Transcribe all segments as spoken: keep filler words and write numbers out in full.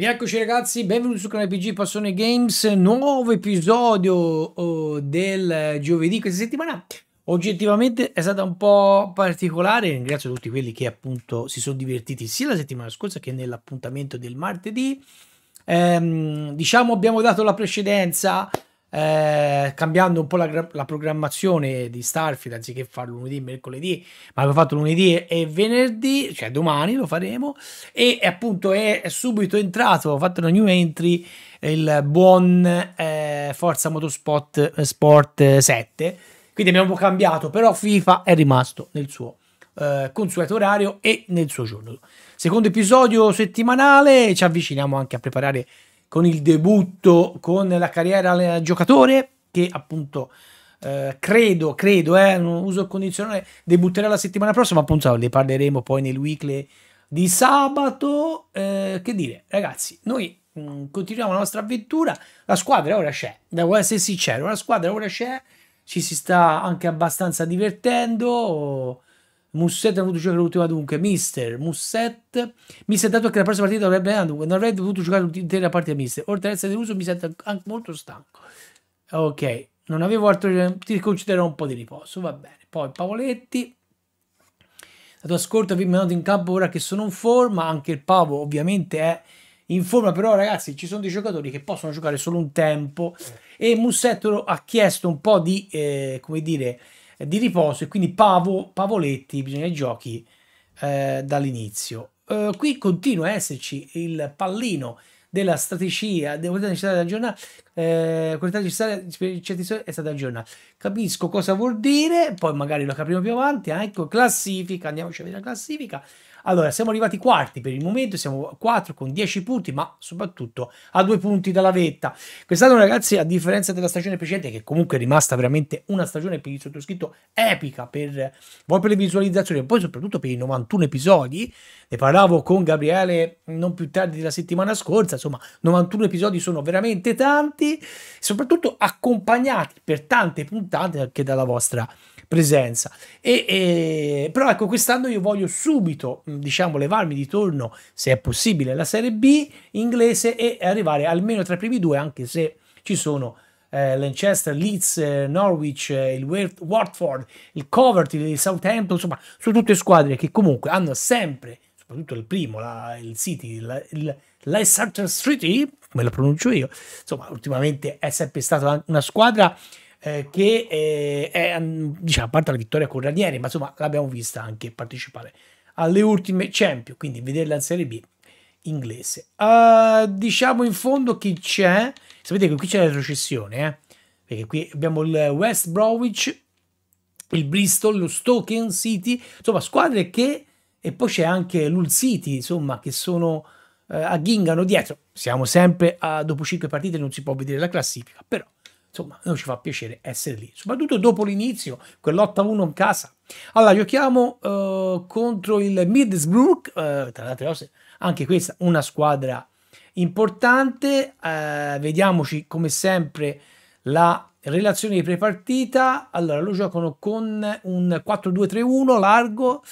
Rieccoci ragazzi, benvenuti sul canale P G Passione Games, nuovo episodio oh, del giovedì questa settimana. Oggettivamente è stata un po' particolare, ringrazio tutti quelli che appunto si sono divertiti sia la settimana scorsa che nell'appuntamento del martedì. Ehm, diciamo abbiamo dato la precedenza eh, cambiando un po' la, la programmazione di Starfield, anziché farlo lunedì e mercoledì, ma l'ho fatto lunedì e venerdì, cioè domani lo faremo, e appunto è, è subito entrato, ho fatto una new entry, il buon eh, Forza Motorsport eh, Sport sette, quindi abbiamo cambiato, però FIFA è rimasto nel suo eh, consueto orario e nel suo giorno. Secondo episodio settimanale, ci avviciniamo anche a preparare con il debutto con la carriera giocatore, che appunto eh, credo, credo, eh, non uso il condizionale, debutterà la settimana prossima, appunto ne parleremo poi nel weekly di sabato. Eh, che dire ragazzi, noi mh, continuiamo la nostra avventura, la squadra ora c'è, devo essere sincero, la squadra ora c'è, ci si sta anche abbastanza divertendo. Musset ha dovuto giocare l'ultima, dunque mister Musset mi ha dato che la prossima partita avrebbe andato, non avrebbe dovuto giocare l'intera partita mister, oltre ad essere deluso mi sento anche molto stanco. Ok, non avevo altro, ti concederò un po' di riposo, va bene. Poi Pavoletti, la tua scorta vi è mandato in campo ora che sono in forma, anche il Pavo ovviamente è in forma, però ragazzi ci sono dei giocatori che possono giocare solo un tempo e Musset ha chiesto un po' di eh, come dire di riposo, e quindi Pavo, Pavoletti bisogna giochi eh, dall'inizio. Eh, qui continua a esserci il pallino della strategia, è stata aggiornata, eh, è stata aggiornata. Capisco cosa vuol dire, poi magari lo capiremo più avanti. Eh, ecco, classifica, andiamoci a vedere la classifica. Allora, siamo arrivati quarti per il momento, siamo a quattro con dieci punti, ma soprattutto a due punti dalla vetta. Quest'anno ragazzi, a differenza della stagione precedente, che comunque è rimasta veramente una stagione per il sottoscritto epica, per, poi per le visualizzazioni e poi soprattutto per i novantuno episodi, ne parlavo con Gabriele non più tardi della settimana scorsa, insomma novantuno episodi sono veramente tanti, soprattutto accompagnati per tante puntate anche dalla vostra presenza. E, e, però ecco, quest'anno io voglio subito, diciamo, levarmi di torno, se è possibile, la Serie B inglese e arrivare almeno tra i primi due, anche se ci sono eh, Leicester, Leeds, eh, Norwich, eh, il Watford, il Coventry, il Southampton, insomma, sono tutte squadre che comunque hanno sempre, soprattutto il primo, la, il City, la, il Leicester City, come la pronuncio io, insomma, ultimamente è sempre stata una squadra Eh, che eh, è, diciamo, a parte la vittoria con Ranieri, ma insomma l'abbiamo vista anche partecipare alle ultime Champions, quindi vederla in Serie B inglese. Uh, diciamo in fondo chi c'è, sapete che qui c'è la retrocessione, eh? Perché qui abbiamo il West Bromwich, il Bristol, lo Stoke City, insomma squadre che, e poi c'è anche l'Hull City, insomma, che sono eh, agghingano dietro. Siamo sempre a, dopo cinque partite non si può vedere la classifica, però insomma, non ci fa piacere essere lì, soprattutto dopo l'inizio, quell'otto a uno in casa. Allora, giochiamo uh, contro il Middlesbrough, uh, tra le altre cose, anche questa una squadra importante. Uh, vediamoci, come sempre, la relazione di prepartita. Allora, lo giocano con un quattro due tre uno largo.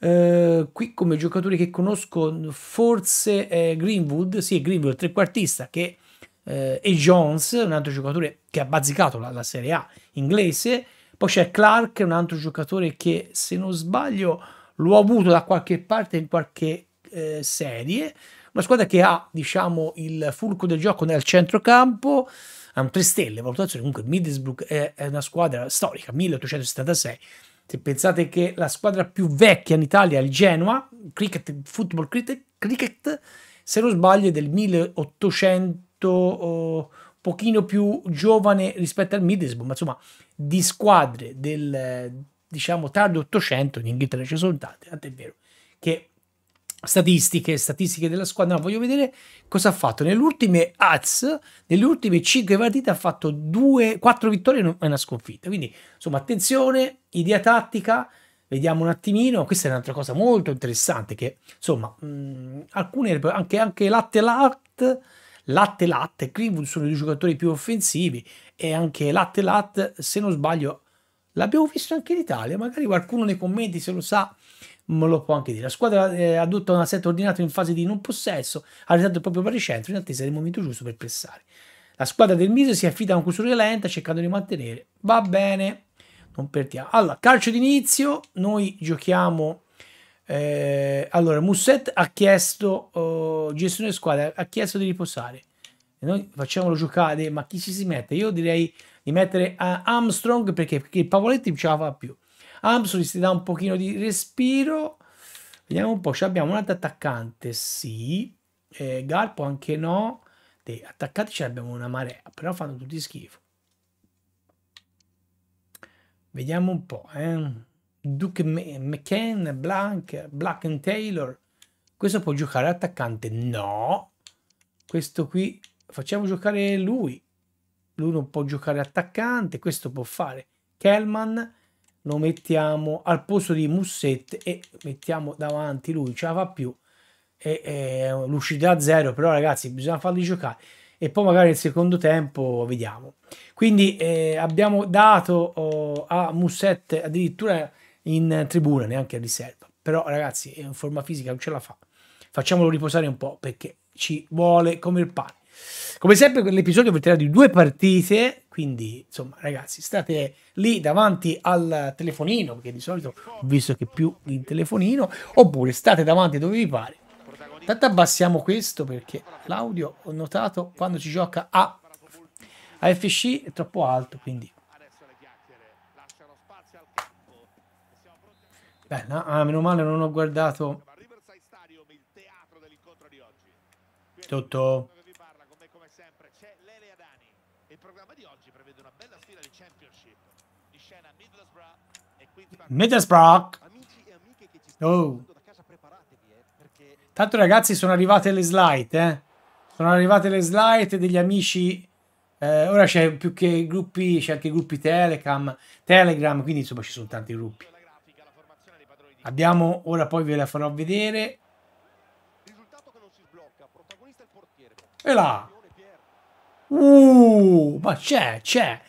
Uh, qui, come giocatori che conosco, forse eh, Greenwood, sì, Greenwood, trequartista, che... Eh, e Jones, un altro giocatore che ha bazzicato la, la Serie A inglese. Poi c'è Clark, un altro giocatore che, se non sbaglio, l'ho avuto da qualche parte in qualche eh, serie. Una squadra che ha, diciamo, il fulcro del gioco nel centrocampo, ha un tre stelle valutazione. Comunque Middlesbrough è, è una squadra storica, milleottocentosettantasei. Se pensate che la squadra più vecchia in Italia è il Genoa, cricket, football cricket, cricket, se non sbaglio è del milleottocento, un pochino più giovane rispetto al Middlesbrough, ma insomma di squadre del, diciamo, tardo ottocento in Inghilterra ci sono tante, tant'è vero che statistiche statistiche della squadra. No, voglio vedere cosa ha fatto nelle ultime A Z, nelle ultime cinque partite ha fatto due, quattro vittorie e una sconfitta, quindi insomma attenzione, idea tattica, vediamo un attimino. Questa è un'altra cosa molto interessante, che insomma mh, alcune anche, anche latte latte Latte Latte e Greenwood sono i due giocatori più offensivi, e anche Latte Latte, se non sbaglio, l'abbiamo visto anche in Italia, magari qualcuno nei commenti se lo sa me lo può anche dire. La squadra eh, adotta un assetto ordinato in fase di non possesso, ha realizzato il proprio baricentro in attesa del momento giusto per pressare. La squadra del Miso si affida a un cursore lenta cercando di mantenere. Va bene, non perdiamo. Allora, calcio d'inizio, noi giochiamo... Eh, allora, Musset ha chiesto, oh, gestione squadra, ha chiesto di riposare. E noi facciamolo giocare, ma chi ci si mette? Io direi di mettere uh, Armstrong, perché, perché il Pavoletti non ce la fa più. Armstrong si dà un pochino di respiro. Vediamo un po', abbiamo un altro attaccante, sì. Eh, Garpo anche no. Dei attaccati ce l'abbiamo una marea, però fanno tutti schifo. Vediamo un po', eh. Duke McCann, Blank, Black and Taylor. Questo può giocare attaccante? No. Questo qui, facciamo giocare lui. Lui non può giocare attaccante. Questo può fare. Kelman lo mettiamo al posto di Musset e mettiamo davanti lui. Ce la fa più. E, e, lucidità zero, però ragazzi bisogna farli giocare. E poi magari nel secondo tempo vediamo. Quindi eh, abbiamo dato oh, a Musset addirittura... in tribuna, neanche a riserva, però ragazzi è in forma fisica, non ce la fa, facciamolo riposare un po' perché ci vuole come il pane. Come sempre l'episodio verterà di due partite, quindi insomma ragazzi state lì davanti al telefonino, perché di solito ho visto che più il telefonino, oppure state davanti dove vi pare. Tanto abbassiamo questo perché l'audio, ho notato, quando si gioca a A F C è troppo alto, quindi beh, no, ah, meno male non ho guardato tutto. Middlesbrough. Oh. Tanto ragazzi sono arrivate le slide, eh? Sono arrivate le slide degli amici. Eh, ora c'è più che gruppi, c'è anche gruppi Telecam, Telegram, quindi insomma ci sono tanti gruppi. Abbiamo, ora poi ve la farò vedere. E là! Uh, ma c'è, c'è!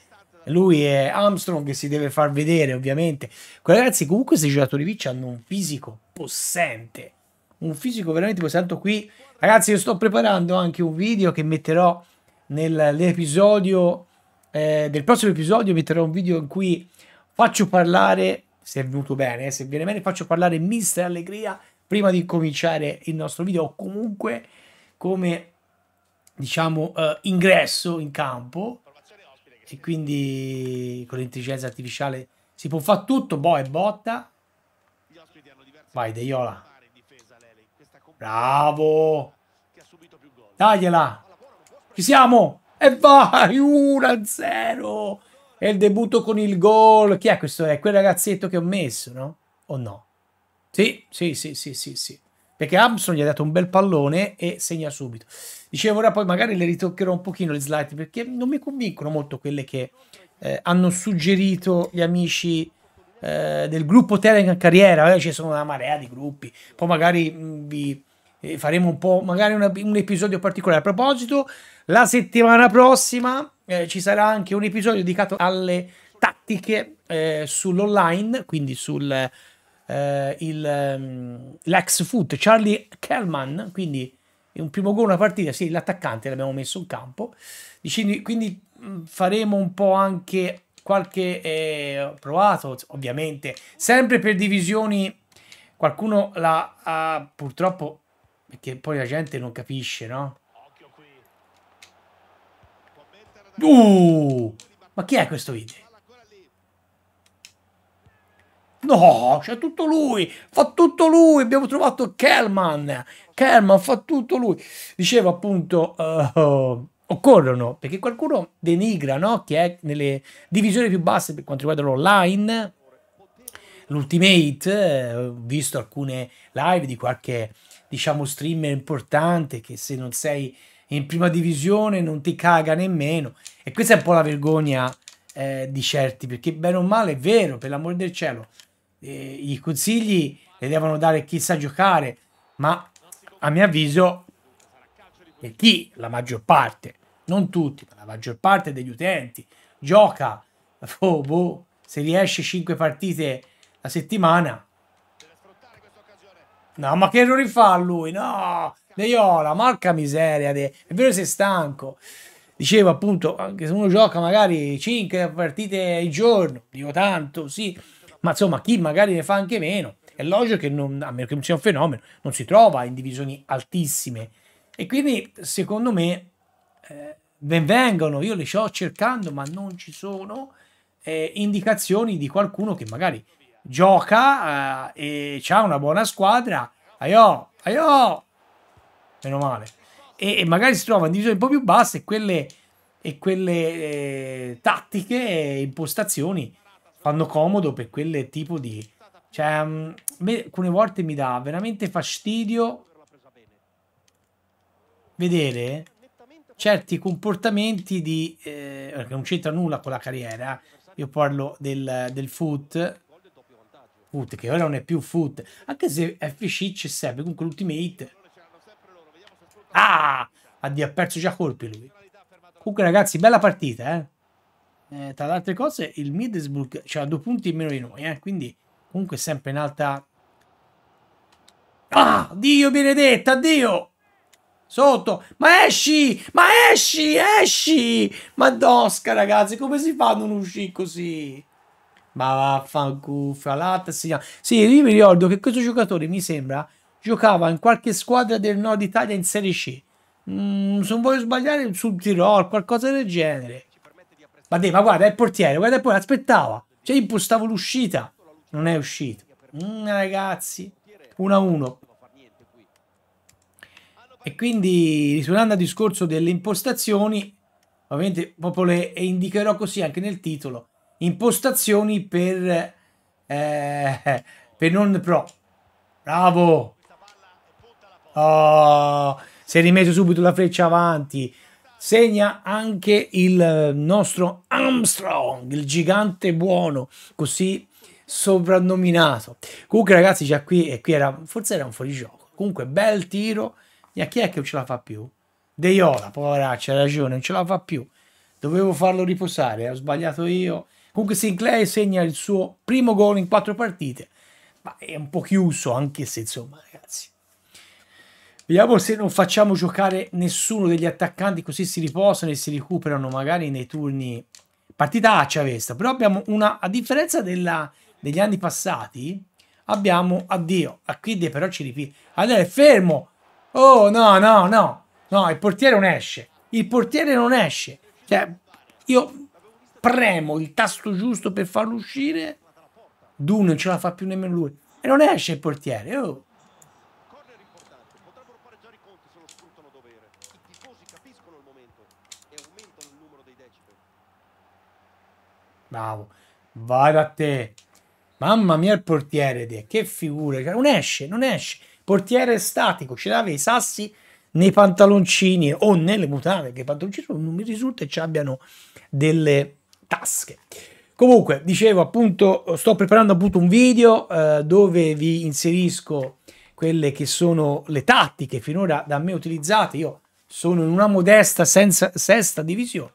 Lui è Armstrong che si deve far vedere, ovviamente. Ragazzi, comunque questi giocatori Vic hanno un fisico possente. Un fisico veramente possente. Qui, ragazzi, io sto preparando anche un video che metterò nell'episodio... Eh, del prossimo episodio metterò un video in cui faccio parlare... Se è venuto bene, eh? Se viene bene faccio parlare Mister Allegria prima di cominciare il nostro video, o comunque come diciamo eh, ingresso in campo, e quindi con l'intelligenza artificiale si può fare tutto, boh e botta. Vai Deiola, bravo, tagliela, ci siamo, e vai, uno a zero. E il debutto con il gol. Chi è questo? È quel ragazzetto che ho messo, no? O no? Sì, sì, sì, sì, sì, sì. Perché Armstrong gli ha dato un bel pallone e segna subito. Dicevo, ora poi magari le ritoccherò un pochino le slide, perché non mi convincono molto quelle che eh, hanno suggerito gli amici eh, del gruppo Telegram Carriera. Allora, ci sono una marea di gruppi. Poi magari mh, vi... E faremo un po' magari una, un episodio particolare. A proposito, la settimana prossima eh, ci sarà anche un episodio dedicato alle tattiche eh, sull'online, quindi sul eh, l'ex foot Charlie Kelman, quindi un primo gol, una partita, sì, l'attaccante l'abbiamo messo in campo, quindi faremo un po' anche qualche eh, provato, ovviamente sempre per divisioni, qualcuno la ha purtroppo, perché poi la gente non capisce, no? Uh! Ma chi è questo video? No, c'è tutto lui! Fa tutto lui! Abbiamo trovato Kelman! Kelman fa tutto lui! Dicevo appunto, uh, occorrono, perché qualcuno denigra, no? Che è nelle divisioni più basse per quanto riguarda l'online, l'ultimate, ho visto alcune live di qualche... diciamo streamer importante che se non sei in prima divisione non ti caga nemmeno, e questa è un po' la vergogna eh, di certi, perché bene o male è vero, per l'amor del cielo eh, i consigli le devono dare chi sa giocare, ma a mio avviso per chi, la maggior parte, non tutti, ma la maggior parte degli utenti gioca oh, boh, se riesce cinque partite la settimana, No, ma che errori fa lui? No, Deiola, marca miseria. De... È vero, sei stanco. Dicevo appunto, anche se uno gioca magari cinque partite al giorno, dico tanto, sì, ma insomma chi magari ne fa anche meno, è logico che non, a meno che non sia un fenomeno, non si trova in divisioni altissime. E quindi secondo me eh, ben vengono, io le sto cercando ma non ci sono eh, indicazioni di qualcuno che magari gioca eh, e ha una buona squadra, aiò, aiò, meno male. E magari si trova in divisioni un po' più basse e quelle, e quelle eh, tattiche e impostazioni fanno comodo per quel tipo di... Cioè, um, me, alcune volte mi dà veramente fastidio vedere certi comportamenti di... Eh, che non c'entra nulla con la carriera. Io parlo del, del foot, foot, che ora non è più foot, anche se F C c'è sempre, comunque l'ultimate... Ah! Addio, ha perso già colpi lui. Comunque ragazzi, bella partita, eh. Eh, tra le altre cose, il Middlesbrough c'ha due punti in meno di noi, eh. Quindi, comunque sempre in alta... Ah! Dio benedetta, addio! Sotto! Ma esci! Ma esci! Esci! Ma dosca, ragazzi, come si fa a non uscire così? Ma vaffanculo, falata, signora. Sì, io mi ricordo che questo giocatore, mi sembra... giocava in qualche squadra del Nord Italia in Serie C. Mm, se non voglio sbagliare, sul Tirol, qualcosa del genere. Ma, dai, ma guarda, è il portiere, guarda poi, l'aspettava. Cioè, io impostavo l'uscita. Non è uscito. Mm, ragazzi, uno a uno. E quindi, ritornando al discorso delle impostazioni, ovviamente proprio le indicherò così anche nel titolo. Impostazioni per, eh, per non pro. Bravo! Oh, si è rimesso subito la freccia avanti. Segna anche il nostro Armstrong, il gigante buono, così soprannominato. Comunque ragazzi, già qui, e qui era, forse era un fuorigioco. Comunque bel tiro. E a chi è che non ce la fa più? Deiola, poveraccia, ha ragione, non ce la fa più. Dovevo farlo riposare, ho sbagliato io. Comunque Sinclair segna il suo primo gol in quattro partite. Ma è un po' chiuso, anche se insomma, ragazzi. Vediamo se non facciamo giocare nessuno degli attaccanti, così si riposano e si recuperano magari nei turni. Partitaccia questa, però abbiamo una, a differenza della, degli anni passati, abbiamo, addio, a qui però ci ripiglia. Allora è fermo! Oh, no, no, no, no, il portiere non esce, il portiere non esce. Cioè, io premo il tasto giusto per farlo uscire... Dun non ce la fa più nemmeno lui. E non esce il portiere. Oh. Bravo. Vai da te. Mamma mia il portiere. Te. Che figura. Non esce, non esce. Portiere statico. Ce l'aveva i sassi nei pantaloncini o nelle mutande. Che i pantaloncini non mi risulta ci abbiano delle tasche. Comunque, dicevo appunto, sto preparando appunto un video eh, dove vi inserisco quelle che sono le tattiche finora da me utilizzate. Io sono in una modesta senza, sesta divisione.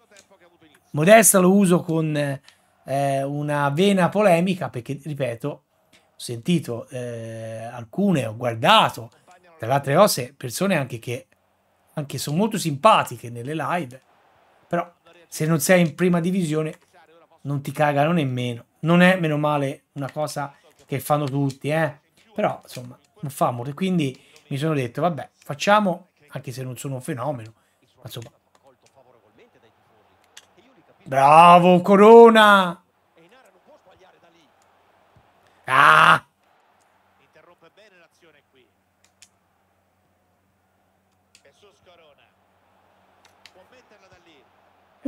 Modesta lo uso con eh, una vena polemica perché, ripeto, ho sentito eh, alcune, ho guardato, tra le altre cose, persone anche che anche sono molto simpatiche nelle live, però se non sei in prima divisione... non ti cagano nemmeno. Non è, meno male, una cosa che fanno tutti, eh. Però, insomma, non fa molto. Quindi mi sono detto, vabbè, facciamo, anche se non sono un fenomeno. Ma insomma. Bravo, Corona! Ah! Interrompe bene l'azione qui. Corona. Può metterla da lì.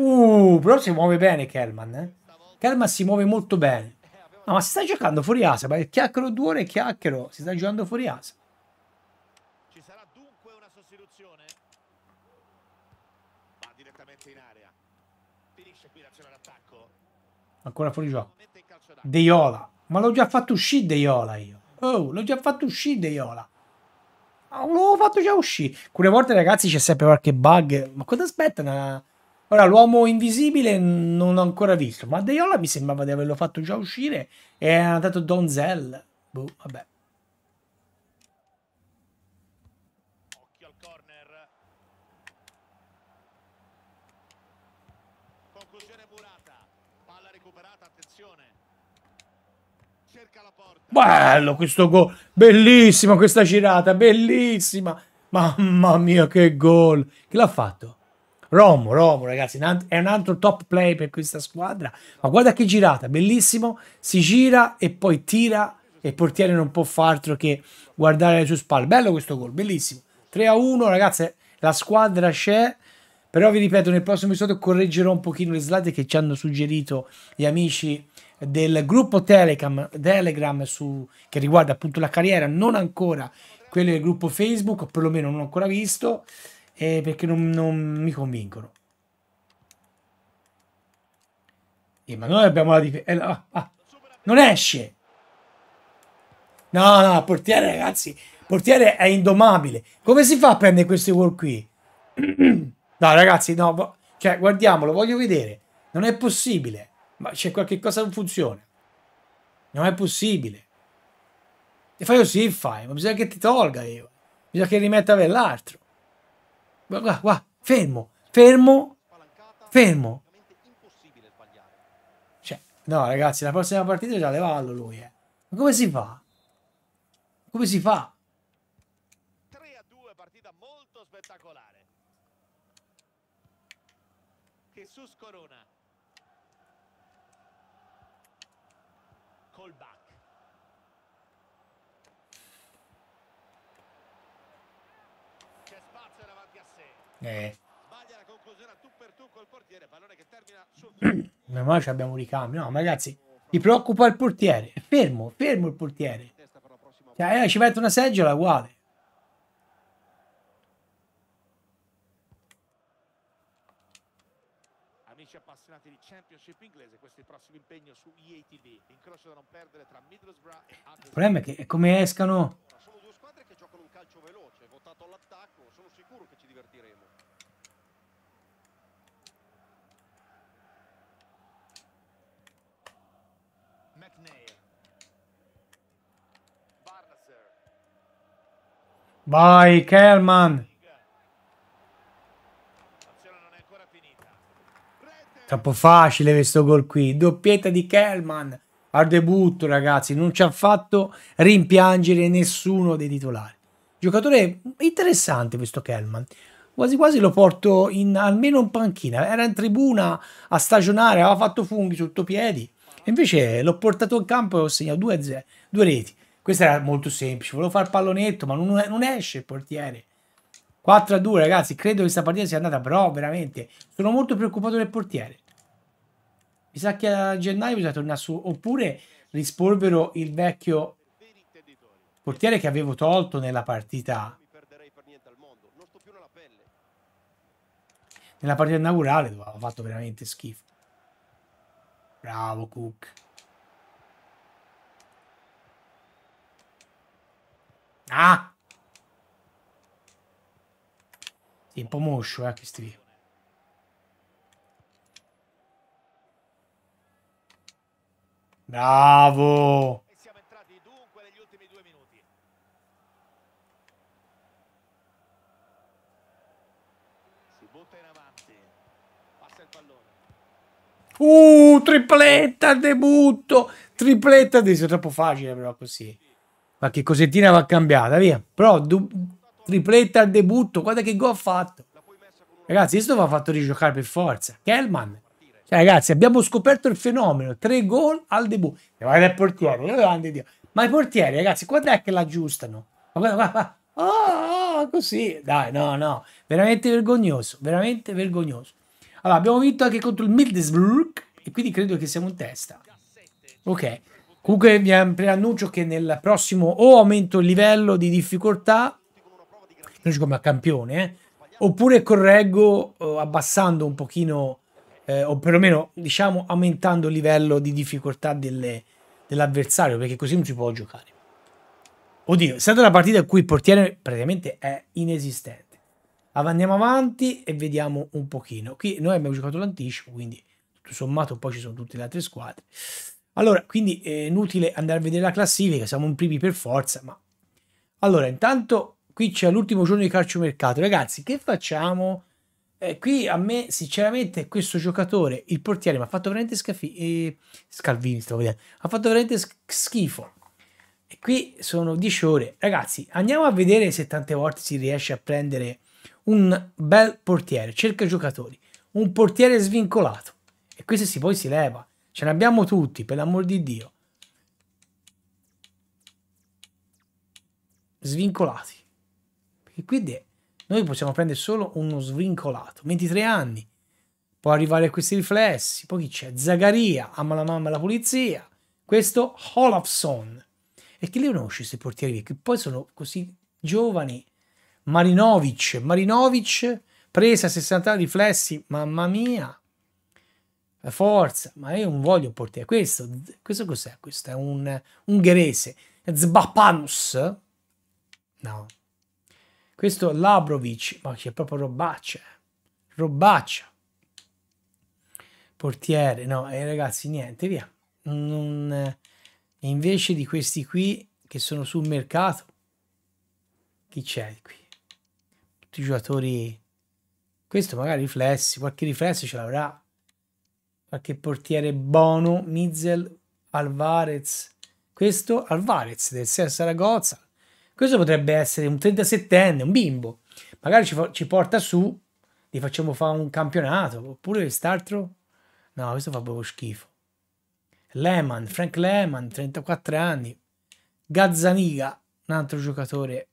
Uh, però si muove bene Kelman, eh. Kelman si muove molto bene. No, ma si sta giocando fuori asa, ma il chiacchiero duro è chiacchiero, si sta giocando fuori asa. Ci sarà dunque una sostituzione. Va direttamente in area. Finisce qui l'azione d'attacco. Ancora fuori gioco. Deiola, ma l'ho già fatto uscire Deiola io. Oh, l'ho già fatto uscire Deiola. Ma l'ho fatto già uscire. Alcune volte ragazzi c'è sempre qualche bug, ma cosa aspetta una... Ora, l'uomo invisibile non l'ho ancora visto, ma Deiola mi sembrava di averlo fatto già uscire e è andato Donzel. Boh, vabbè. Bello questo gol, bellissima questa girata, bellissima. Mamma mia che gol! Che l'ha fatto? Romo, Romo ragazzi, è un altro top play per questa squadra. Ma guarda che girata, bellissimo, si gira e poi tira e il portiere non può far altro che guardare le sue spalle. Bello questo gol, bellissimo. tre a uno ragazzi, la squadra c'è. Però vi ripeto, nel prossimo episodio correggerò un pochino le slide che ci hanno suggerito gli amici del gruppo Telegram, Telegram su, che riguarda appunto la carriera, non ancora quello del gruppo Facebook, o perlomeno non ho ancora visto, eh, perché non, non mi convincono. Eh, ma noi abbiamo la difesa... Eh, ah, ah, non esce! No, no, portiere ragazzi, portiere è indomabile. Come si fa a prendere questi gol qui? No ragazzi, no, cioè guardiamolo, voglio vedere. Non è possibile. Ma c'è qualche cosa che non funziona. Non è possibile. E fai così, fai. Ma bisogna che ti tolga io. Bisogna che rimetta per l'altro. Guarda, guarda, fermo, fermo, fermo. Cioè, no ragazzi, la prossima partita già le vallo lui, eh. Ma come si fa? Come si fa? tre a due, partita molto spettacolare. Jesus Corona col back. C'è spazio davanti a sé. Eh. Sbaglia la conclusione a tu per tu col portiere, pallone che termina sul ma noi ci abbiamo un ricambio. No, ma ragazzi, ti preoccupa il portiere. Fermo, fermo il portiere. Cioè, eh, ci mette una seggiola uguale. Appassionati di Championship inglese, questo è il prossimo impegno su E A T V, incrocio da non perdere tra Middlesbrough e Armstrong. Il problema è che come escano sono due squadre che giocano un calcio veloce, votato all'attacco, sono sicuro che ci divertiremo. McNair. Barnaser. Vai Kelman. Troppo facile questo gol qui, doppietta di Kelman al debutto ragazzi, non ci ha fatto rimpiangere nessuno dei titolari. Giocatore interessante questo Kelman, quasi quasi lo porto in, almeno in panchina, era in tribuna a stagionare, aveva fatto funghi sotto piedi e invece l'ho portato in campo e ho segnato due, zero, due reti. Questa era molto semplice, volevo fare il pallonetto ma non, non esce il portiere. quattro a due ragazzi, credo che questa partita sia andata, però veramente sono molto preoccupato del portiere. Mi sa che a gennaio bisogna tornare su, oppure rispolvero il vecchio portiere che avevo tolto nella partita. Nella partita inaugurale dove avevo fatto veramente schifo. Bravo Cook. Ah! Un po' moscio, eh, questi. Bravo! E siamo entrati dunque negli ultimi due minuti. Si butta in avanti. Passa il pallone. Uh, tripletta al debutto! Tripletta di... è troppo facile però così. Qualche cosettina va cambiata, via. Però... Du... tripletta al debutto, guarda che gol ha fatto. Ragazzi, questo va fatto rigiocare per forza. Kelman. Cioè, ragazzi, abbiamo scoperto il fenomeno. Tre gol al debutto. Guarda il portiere. Ma i portieri, ragazzi, quando è che l'aggiustano? Ma guarda, guarda. Oh, oh, così. Dai, no, no. Veramente vergognoso. Veramente vergognoso. Allora, abbiamo vinto anche contro il Middlesbrough. E quindi credo che siamo in testa. Ok. Comunque vi preannuncio che nel prossimo o aumento il livello di difficoltà... noi giochiamo a campione, eh? Oppure correggo eh, abbassando un pochino, eh, o perlomeno diciamo aumentando il livello di difficoltà dell'avversario, dell perché così non si può giocare. Oddio, è stata una partita in cui il portiere praticamente è inesistente. Andiamo avanti e vediamo un pochino. Qui noi abbiamo giocato l'anticipo, quindi tutto sommato poi ci sono tutte le altre squadre. Allora, quindi è inutile andare a vedere la classifica, siamo in primi per forza, ma... Allora, intanto... qui c'è l'ultimo giorno di calciomercato. Ragazzi, che facciamo? eh, qui a me sinceramente questo giocatore, il portiere, mi ha fatto veramente scafi, eh, Scalvini stavo vedendo, ha fatto veramente schifo. E qui sono dieci ore, ragazzi, andiamo a vedere se tante volte si riesce a prendere un bel portiere. Cerca giocatori, un portiere svincolato, e questo si poi si leva, ce ne abbiamo tutti, per l'amor di Dio. Svincolati, perché qui de... noi possiamo prendere solo uno svincolato, ventitré anni, può arrivare a questi riflessi. Poi chi c'è? Zagaria, ama la mamma e la polizia, questo Olafsson. E chi li conosce questi portieri che poi sono così giovani? Marinovic, Marinovic presa a sessanta anni riflessi, mamma mia, forza, ma io non voglio un portiere. Questo, questo cos'è? Questo è un ungherese, Zbapanus. No, questo Labrovic, ma che è proprio robaccia, robaccia, portiere, no, eh, ragazzi, niente, via, non, invece di questi qui che sono sul mercato, chi c'è qui? Tutti i giocatori, questo magari riflessi, qualche riflesso ce l'avrà, qualche portiere Bono, Mizel, Alvarez, questo Alvarez del Ser Saragozza. Questo potrebbe essere un trentasettenne, un bimbo. Magari ci, ci porta su, gli facciamo fare un campionato. Oppure quest'altro... No, questo fa proprio schifo. Lehmann, Frank Lehmann, trentaquattro anni. Gazzaniga, un altro giocatore.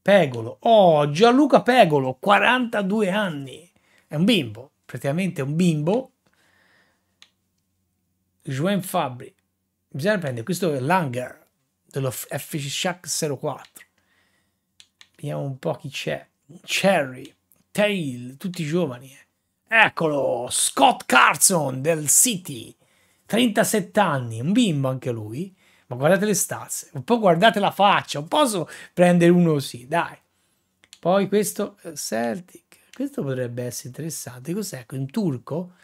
Pegolo. Oh, Gianluca Pegolo, quarantadue anni. È un bimbo, praticamente è un bimbo. Joan Fabri. Bisogna prendere questo è Langer. Dello F C Shack zero quattro. Vediamo un po' chi c'è. Cherry, Tail, tutti giovani. Eccolo, Scott Carson del City, trentasette anni, un bimbo anche lui. Ma guardate le stazze, un po' guardate la faccia, un posso prendere uno così, dai. Poi questo Celtic, questo potrebbe essere interessante. Cos'è? Un turco?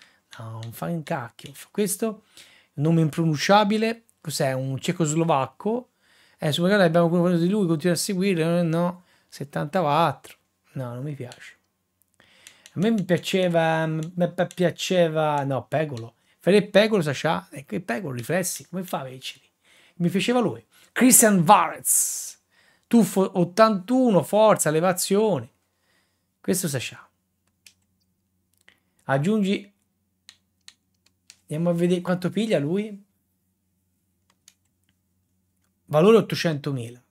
No, non fa un cacchio. Questo nome impronunciabile, cos'è? Un cecoslovacco. Eh, su magari abbiamo quello di lui, continua a seguire, no, settantaquattro, no, non mi piace. A me mi piaceva, mi piaceva, no, Pegolo, Fede Pegolo, Sasha, e che Pegolo, riflessi, come fa, vecchi? Mi piaceva lui. Christian Varez, tuffo ottantuno, forza, elevazione, questo Sasha. Aggiungi, andiamo a vedere quanto piglia lui. Valore ottocentomila.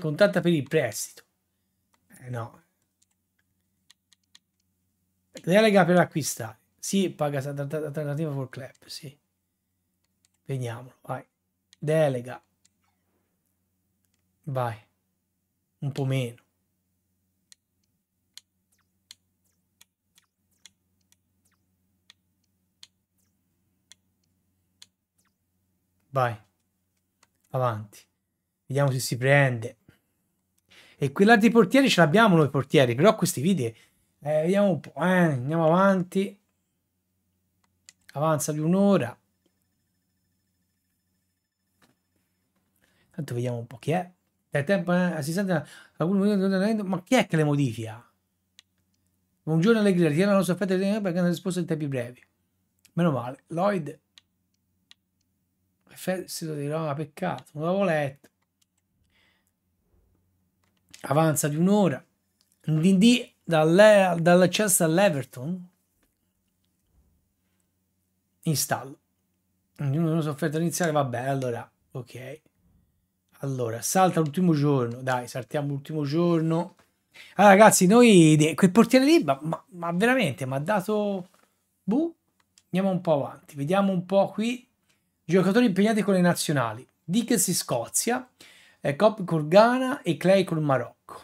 Contatta per il prestito. Eh, no. Delega per acquistare. Sì, paga alternativa for club. Sì. Vediamolo. Vai. Delega. Vai. Un po' meno. Vai. Avanti, vediamo se si prende. E quell'altro portieri ce l'abbiamo noi portieri, però questi video eh, vediamo un po', eh, andiamo avanti, avanza di un'ora, tanto vediamo un po' chi è. È tempo, eh, si sente una... ma chi è che le modifica? Buongiorno Allegri, ritira la nostra offerta perché hanno risposto in tempi brevi, meno male. Lloyd Fessito di Roma, peccato, non l'avevo letto. Avanza di un'ora. D D dall'accesso all'Everton. Installo. Ognuno della nostra offerta iniziale, vabbè, allora, ok. Allora, salta l'ultimo giorno, dai, saltiamo l'ultimo giorno. Allora, ragazzi, noi, quel portiere lì, ma, ma veramente, mi ha dato... Buh, andiamo un po' avanti, vediamo un po' qui. Giocatori impegnati con le nazionali. Dickens in Scozia, eh, Cop col Ghana e Clay col Marocco.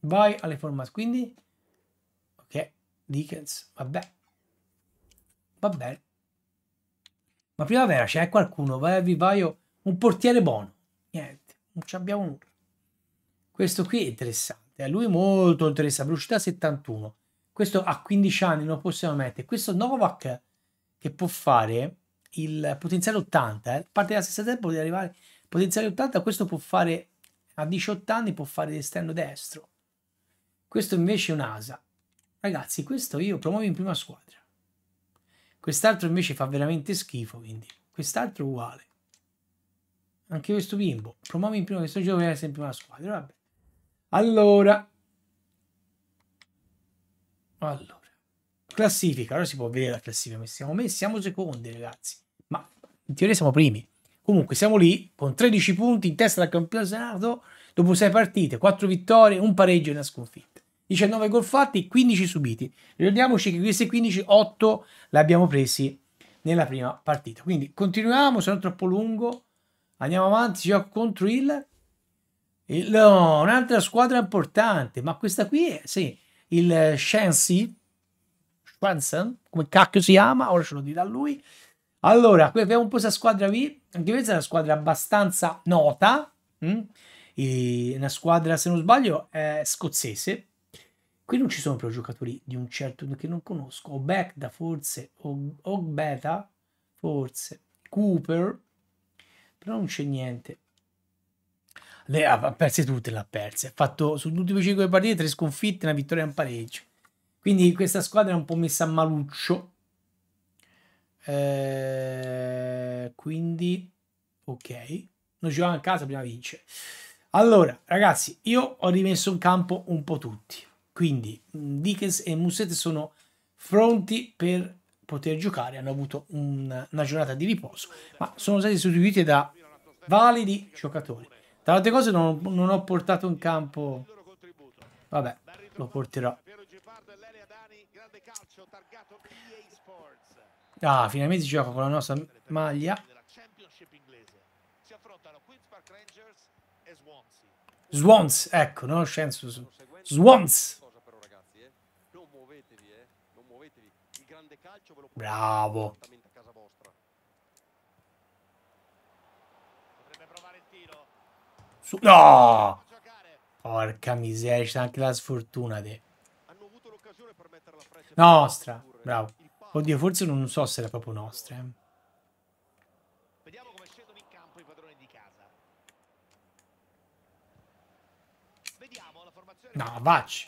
Vai alle formazioni. Quindi, ok, Dickens, vabbè. Va bene. Ma primavera c'è qualcuno, vai a vivaio, un portiere buono. Niente, non ci abbiamo nulla. Questo qui è interessante, a eh? lui molto interessante, velocità settantuno. Questo a quindici anni lo possiamo mettere. Questo Novak che può fare... il potenziale ottanta, eh? Parte della stessa tempo di arrivare potenziale ottanta. Questo può fare a diciotto anni, può fare l'esterno destro. Questo invece è un'asa. Ragazzi, questo io promuovo in prima squadra. Quest'altro invece fa veramente schifo, quindi quest'altro uguale. Anche questo bimbo promuovo in prima, questo gioco è sempre una squadra, vabbè. Allora, allora classifica, ora si può vedere la classifica, siamo messi, siamo secondi ragazzi, ma in teoria siamo primi. Comunque siamo lì con tredici punti in testa dal campionato dopo sei partite, quattro vittorie, un pareggio e una sconfitta. diciannove gol fatti, quindici subiti. Ricordiamoci che questi quindici, otto li abbiamo presi nella prima partita. Quindi continuiamo, se non troppo lungo, andiamo avanti, si gioca contro il... il no, un'altra squadra importante, ma questa qui è, sì, il Swansea, Swansea, come cacchio si chiama, ora ce lo dirà lui. Allora, qui abbiamo un po' questa squadra qui, anche questa è una squadra abbastanza nota, mh? E una squadra, se non sbaglio, è scozzese. Qui non ci sono però giocatori di un certo che non conosco, o Becda forse, o Beta forse, Cooper, però non c'è niente. Le ha perse tutte, le ha perse, ha fatto su tutti i cinque partite tre sconfitte, una vittoria e un pareggio. Quindi questa squadra è un po' messa a maluccio. Eh, quindi ok, non giocava a casa prima vince. Allora ragazzi, io ho rimesso in campo un po' tutti. Quindi Dickens e Musset sono pronti per poter giocare, hanno avuto un, una giornata di riposo, ma sono stati sostituiti da validi giocatori. Tra le altre cose non, non ho portato in campo, vabbè, lo porterò. Ah, finalmente si gioca con la nostra maglia. Swans, ecco, non Swansea, Swans. Bravo. Su no! Porca miseria, c'è anche la sfortuna te. Nostra, bravo. Oddio, forse non so se era proprio nostra. Eh. Vediamo come scendono in campo i padroni di casa. Vediamo la formazione. No, vacci.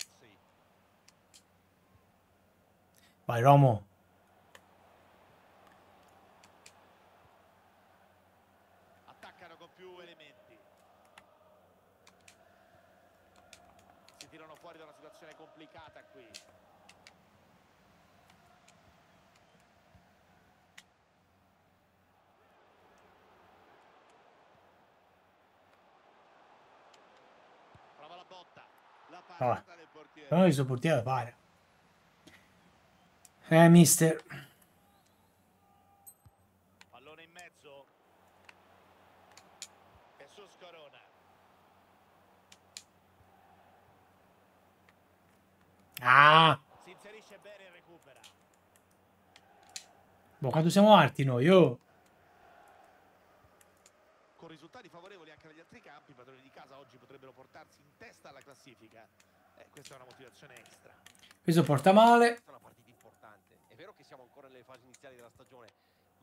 Vai Romo. Complicata qui. Prova la botta. La parata del portiere. Però il suo portiere pare. Eh, mister. Pallone in mezzo. E su Corona. Ah! Si inserisce bene e recupera. Boh, quanto siamo alti noi, oh! Con risultati favorevoli anche negli altri campi, i padroni di casa oggi potrebbero portarsi in testa alla classifica. Eh, questa è una motivazione extra. Questo porta male. È una partita importante. È vero che siamo ancora nelle fasi iniziali della stagione,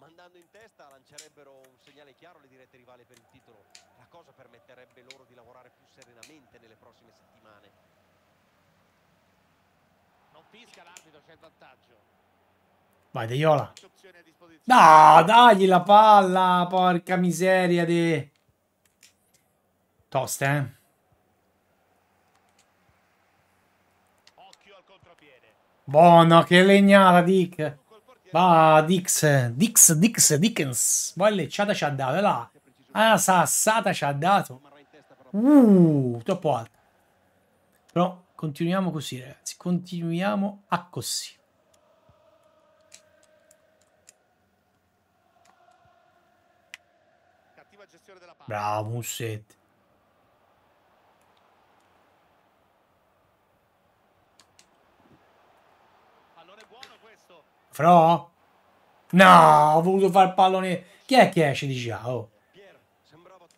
ma andando in testa lancerebbero un segnale chiaro alle dirette rivali per il titolo. La cosa permetterebbe loro di lavorare più serenamente nelle prossime settimane. Non fischia l'arbitro, c'è il vantaggio. Vai Deiola. No, dagli la palla, porca miseria di... Tosta, eh. Occhio al contropiede. Buono, che legnata Dick. Va Dix, Dix, Dix, Dickens. Poi l'ecciata ci ha dato, là. Ah, sassata ci ha dato. Uh, troppo alta. Però... continuiamo così, ragazzi. Continuiamo a così. Cattiva gestione della palla. Bravo, Musset. Pallone buono questo. Fro? No, ho voluto fare il pallone. Chi è che esce di già? Oh.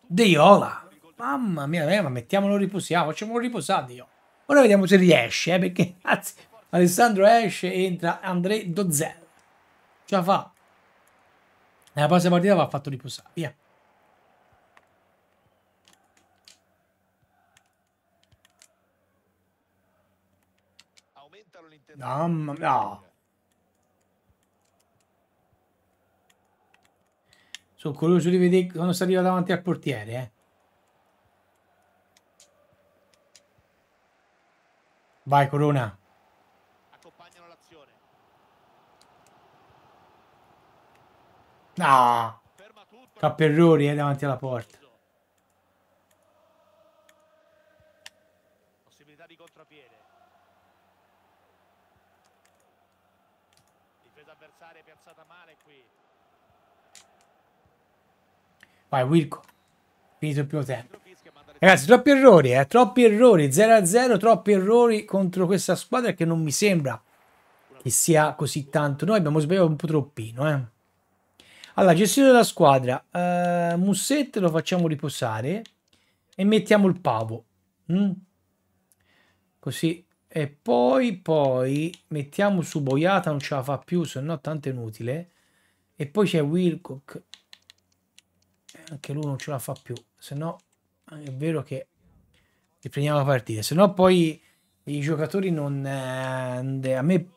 Deiola. Mamma mia, ma mettiamolo riposiamo. Facciamolo riposare, Deiola. Ora vediamo se riesce, eh, perché anzi, Alessandro esce e entra André Dozzello. Ce la fa. Nella prossima partita va fatto riposare, via. Mamma mia. No. Sono curioso di vedere quando si arriva davanti al portiere, eh. Vai Corona. Accompagnano l'azione. No. Capperrori è eh, davanti alla porta. Possibilità di contrapiede. Difesa avversaria piazzata male qui. Vai Wilco. Finito il primo tempo. Ragazzi, troppi errori, eh? Troppi errori, zero a zero, troppi errori contro questa squadra che non mi sembra che sia così tanto. Noi abbiamo sbagliato un po' troppino, eh. Allora, gestione della squadra. Uh, Musset lo facciamo riposare e mettiamo il Pavo. Mm. Così. E poi, poi, mettiamo su Boiata, non ce la fa più, se no tanto è inutile. E poi c'è Wilcock. Anche lui non ce la fa più, se no... È vero che riprendiamo la partita, se no poi i giocatori non... Eh, a me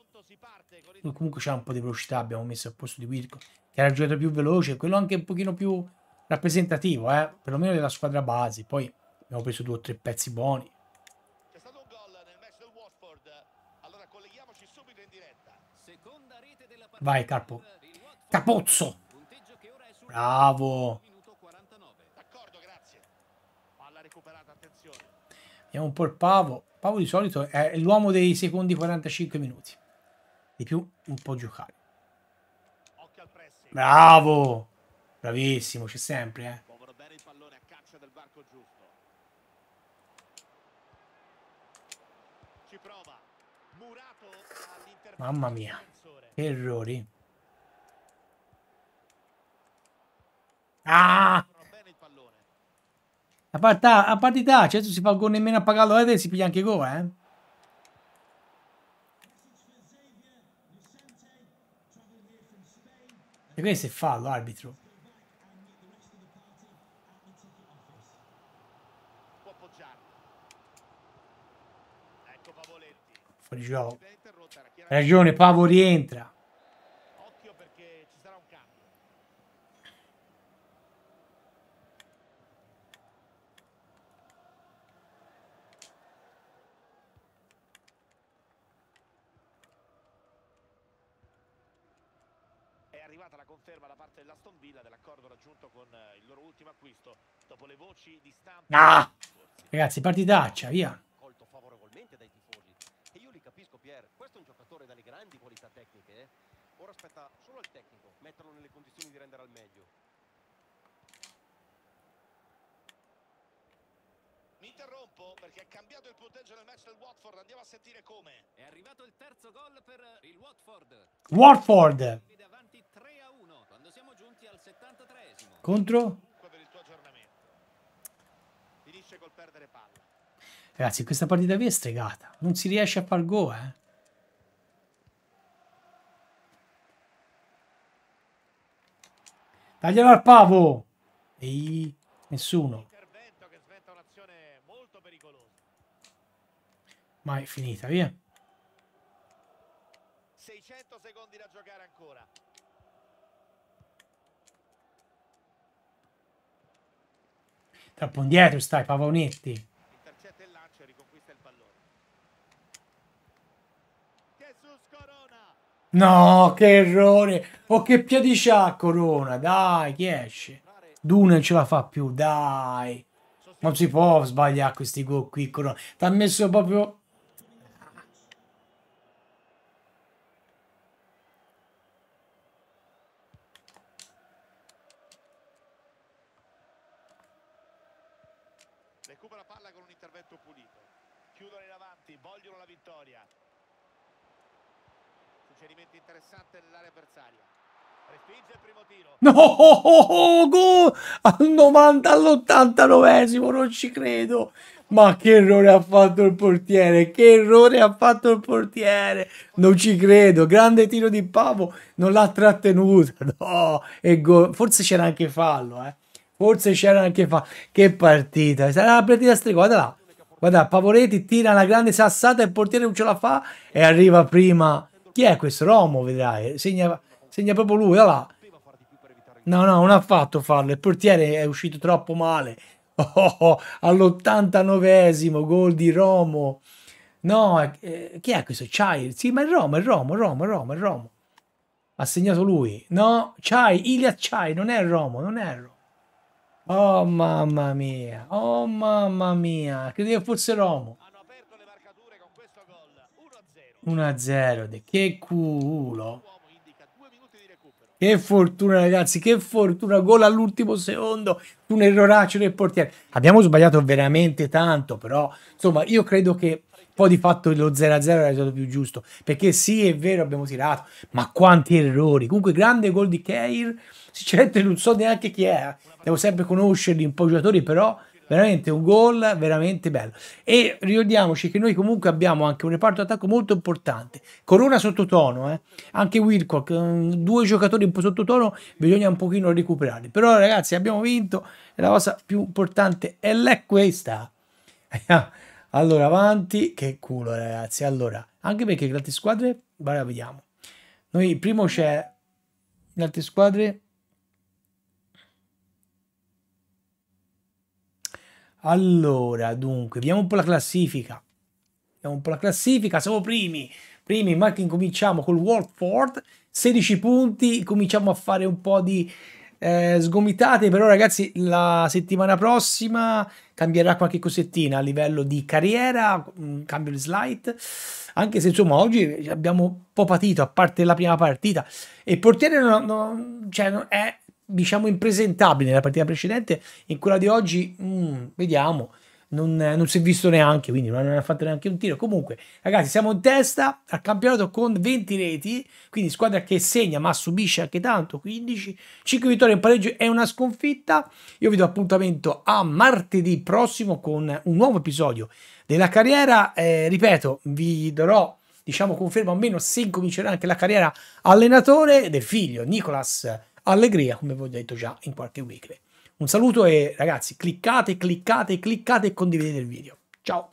comunque c'è un po' di velocità, abbiamo messo al posto di Wilco, che era il giocatore più veloce, quello anche un pochino più rappresentativo, eh, perlomeno della squadra base, poi abbiamo preso due o tre pezzi buoni. C'è stato un gol nel match del Watford, allora colleghiamoci subito in diretta. Seconda rete della partita. Vai Carpo. Capozzo! Bravo! Vediamo un po' il Pavo. Pavo di solito è l'uomo dei secondi quarantacinque minuti. Di più un po' giocare. Bravo! Bravissimo, c'è sempre, eh. Mamma mia, che errori. Ah! A partita, a partita, certo si fa il gol nemmeno a pagarlo e si piglia anche il gol, eh. E questo è fallo, arbitro. Fuori gioco. Ragione, Pavo rientra. Ah! Ragazzi, partitaccia, via. Colto favorevolmente dai tifosi. E io li capisco, Pier, questo è un giocatore dalle grandi qualità tecniche, eh? Ora aspetta solo il tecnico, metterlo nelle condizioni di rendere al meglio. Mi interrompo perché ha cambiato il punteggio nel match del Watford, andiamo a sentire come. È arrivato il terzo gol per il Watford. Watford davanti tre a uno quando siamo giunti al settantatreesimo. Contro? Per il tuo aggiornamento. Finisce col perdere palla. Ragazzi, questa partita via è stregata, non si riesce a far go, eh. Taglialo al Pavo. Ehi, nessuno. Ma è finita, via. seicento secondi da giocare ancora. Troppo indietro stai, Pavoletti. Intercetta il lancio e riconquista il pallone. Jesus Corona. No, che errore. Oh, che piedi c'ha Corona. Dai, chi esce? Dune non ce la fa più, dai. Non si può sbagliare questi gol qui, Corona. T'ha messo proprio... No, oh, oh, oh, go! Al novanta, all'ottantanovesimo, non ci credo. Ma che errore ha fatto il portiere, che errore ha fatto il portiere. Non ci credo, grande tiro di Pavo, non l'ha trattenuto. No, e gol. Forse c'era anche fallo, eh. Forse c'era anche fallo. Che partita, sarà la partita stregata là. Guarda, Pavoletti tira la grande sassata, il portiere non ce la fa e arriva prima. Chi è questo? Romo, vedrai. Segna, segna proprio lui, là, là. No, no, non ha fatto farlo. Il portiere è uscito troppo male. Oh, oh, oh, all'ottantanovesimo gol di Romo. No, eh, chi è questo? Chai? Sì, ma è Romo, è Romo, è Romo, è Romo, è Romo. Ha segnato lui. No, Chai, Ilya Chai, non è Romo, non è Romo. Oh mamma mia, oh mamma mia, credevo fosse Romo. uno a zero, che culo. Che fortuna ragazzi, che fortuna, gol all'ultimo secondo, un erroraccio del portiere. Abbiamo sbagliato veramente tanto, però insomma io credo che poi di fatto lo zero a zero era stato più giusto, perché sì è vero abbiamo tirato, ma quanti errori. Comunque grande gol di Keir, sinceramente non so neanche chi è, devo sempre conoscerli un po' i giocatori, però veramente un gol veramente bello. E ricordiamoci che noi comunque abbiamo anche un reparto attacco molto importante. Corona sottotono, eh? Anche Wilcock, due giocatori un po' sottotono, bisogna un pochino recuperarli. Però ragazzi abbiamo vinto e la cosa più importante è questa. Allora avanti, che culo ragazzi. Allora, anche perché le altre squadre, guarda, vediamo. Noi primo c'è le altre squadre. Allora, dunque, vediamo un po' la classifica. Vediamo un po' la classifica, siamo primi. Primi, ma che incominciamo col Watford, sedici punti, cominciamo a fare un po' di eh, sgomitate, però ragazzi la settimana prossima cambierà qualche cosettina a livello di carriera, cambio di slide, anche se insomma oggi abbiamo un po' patito, a parte la prima partita. E il portiere non, non, cioè, non è... diciamo impresentabile nella partita precedente, in quella di oggi mm, vediamo, non, non si è visto neanche, quindi non ha fatto neanche un tiro. Comunque ragazzi siamo in testa al campionato con venti reti, quindi squadra che segna ma subisce anche tanto, quindici, cinque vittorie, un pareggio e una sconfitta. Io vi do appuntamento a martedì prossimo con un nuovo episodio della carriera, eh, ripeto vi darò diciamo conferma almeno se incomincerà anche la carriera allenatore del figlio Nicolas Allegria, come vi ho detto già in qualche weekly. Un saluto e ragazzi cliccate, cliccate, cliccate e condividete il video. Ciao!